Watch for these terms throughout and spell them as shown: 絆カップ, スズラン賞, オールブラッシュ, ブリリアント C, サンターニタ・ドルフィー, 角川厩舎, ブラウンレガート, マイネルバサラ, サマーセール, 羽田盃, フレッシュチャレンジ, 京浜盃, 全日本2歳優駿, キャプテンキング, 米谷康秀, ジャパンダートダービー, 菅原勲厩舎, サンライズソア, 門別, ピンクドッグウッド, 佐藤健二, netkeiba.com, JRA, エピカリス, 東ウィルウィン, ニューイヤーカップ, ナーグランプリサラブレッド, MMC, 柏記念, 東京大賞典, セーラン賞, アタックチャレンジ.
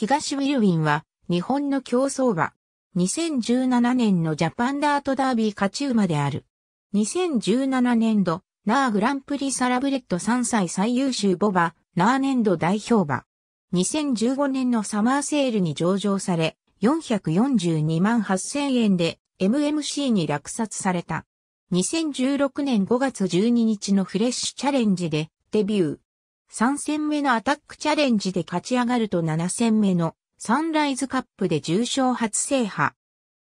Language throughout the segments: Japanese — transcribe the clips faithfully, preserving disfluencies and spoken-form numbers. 東ウィルウィンは日本の競走馬。にせんじゅうななねんのジャパンダートダービー勝ち馬である。にせんじゅうななねん度、ナーグランプリサラブレッドさんさい最優秀牡馬、ナー年度代表馬。にせんじゅうごねんのサマーセールに上場され、よんひゃくよんじゅうにまんはっせんえんで エムエムシー に落札された。にせんじゅうろくねんごがつじゅうににちのフレッシュチャレンジでデビュー。さんせんめのアタックチャレンジで勝ち上がるとななせんめのサンライズカップで重賞初制覇。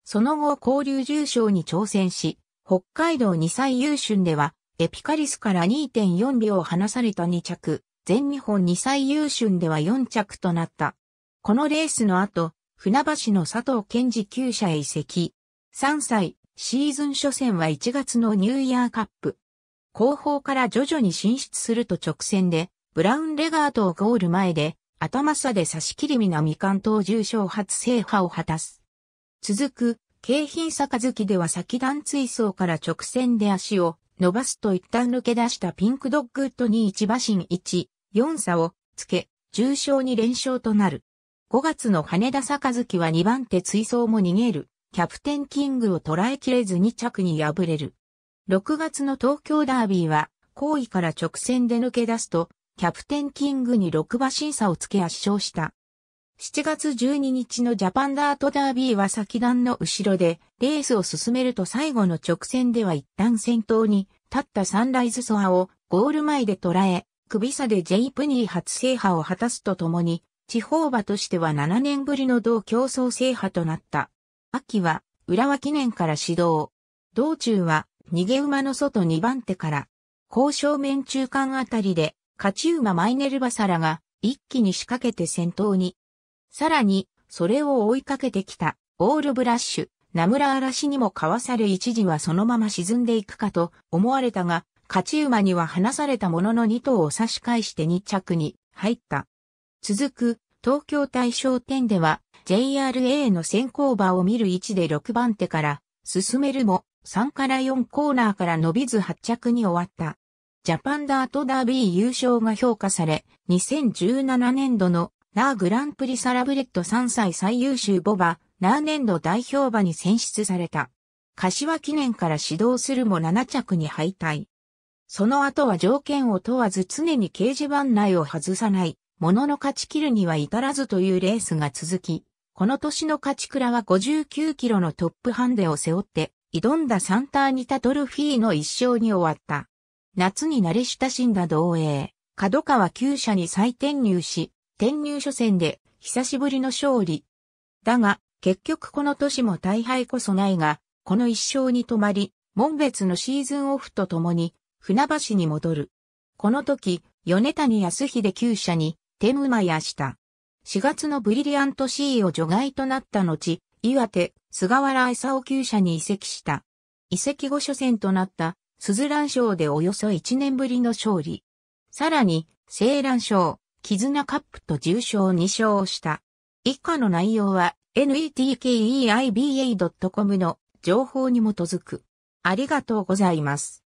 その後交流重賞に挑戦し、北海道にさい優春では、エピカリスから にてんよんびょう離されたにちゃく、全日本にさい優春ではよんちゃくとなった。このレースの後、船橋の佐藤健二厩舎へ移籍。さんさい、シーズン初戦はいちがつのニューイヤーカップ。後方から徐々に進出すると直線で、ブラウンレガートをゴール前で、頭差で差し切り南関東重賞初制覇を果たす。続く、京浜盃では先団追走から直線で足を伸ばすと一旦抜け出したピンクドッグウッドにいち馬身いち、よんさをつけ、重賞に連勝となる。ごがつの羽田盃はにばんて追走も逃げる、キャプテンキングを捉えきれずにちゃくに敗れる。ろくがつの東京ダービーは、後位から直線で抜け出すと、キャプテンキングにろくばしんさをつけ圧勝した。しちがつじゅうににちのジャパンダートダービーは先団の後ろでレースを進めると最後の直線では一旦先頭に立ったサンライズソアをゴール前で捉え、首差で J プニー初制覇を果たすとともに、地方馬としてはななねんぶりの同競走制覇となった。秋は浦和記念から始動。道中は逃げ馬の外にばんてから、交渉面中間あたりで、勝ち馬マイネルバサラが一気に仕掛けて先頭に。さらに、それを追いかけてきたオールブラッシュ、ナムラ嵐にもかわされ一時はそのまま沈んでいくかと思われたが、勝ち馬には離されたもののにとうを差し返してにちゃくに入った。続く、東京大賞典では ジェイアールエー の先行馬を見る位置でろくばんてから進めるもさんからよんコーナーから伸びずはっちゃくに終わった。ジャパンダートダービー優勝が評価され、にせんじゅうななねんどのナーグランプリサラブレッドさんさい最優秀牡馬、ナー年度代表馬に選出された。柏記念から始動するもななちゃくに敗退。その後は条件を問わず常に掲示板内を外さない、ものの勝ち切るには至らずというレースが続き、この年の勝ち倉はごじゅうきゅうキロのトップハンデを背負って、挑んだサンターニタ・ドルフィーの一勝に終わった。夏に慣れ親しんだ同栄、角川厩舎に再転入し、転入初戦で久しぶりの勝利。だが、結局この年も大敗こそないが、この一勝に止まり、門別のシーズンオフとともに、船橋に戻る。この時、米谷康秀厩舎に、天馬やした。しがつのブリリアント C を除外となった後、岩手、菅原勲厩舎に移籍した。移籍後初戦となった。スズラン賞でおよそいちねんぶりの勝利。さらに、セーラン賞、絆カップと重賞にしょうをした。以下の内容は、ネットケイバドットコム の情報に基づく。ありがとうございます。